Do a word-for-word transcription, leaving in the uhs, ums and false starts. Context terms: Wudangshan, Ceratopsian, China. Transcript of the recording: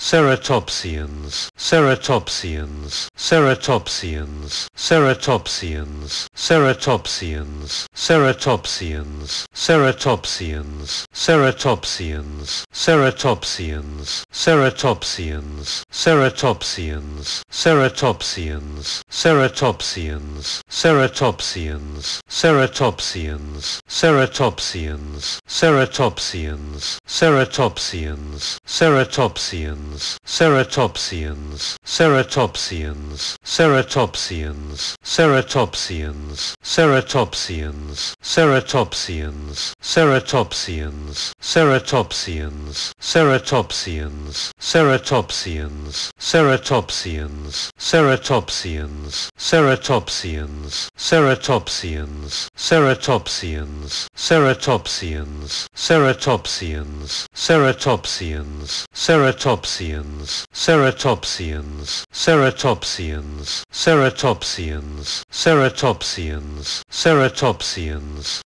Ceratopsians, Ceratopsians, Ceratopsians, Ceratopsians, Ceratopsians, Ceratopsians, Ceratopsians, Ceratopsians, Ceratopsians, Ceratopsians, Ceratopsians, Ceratopsians, Ceratopsians, Ceratopsians, Ceratopsians, Ceratopsians, Ceratopsians, Ceratopsians, Ceratopsians, Ceratopsians, Ceratopsians, Ceratopsians, Ceratopsians, Ceratopsians, Ceratopsians, Ceratopsians, Ceratopsians, Ceratopsians, Ceratopsians, Ceratopsians, Ceratopsians, Ceratopsians, Ceratopsians, Ceratopsians, Ceratopsians, Ceratopsians, Ceratopsians, Ceratopsians, Ceratopsians, Ceratopsians, Ceratopsians, Ceratopsians, Ceratopsians, Ceratopsians,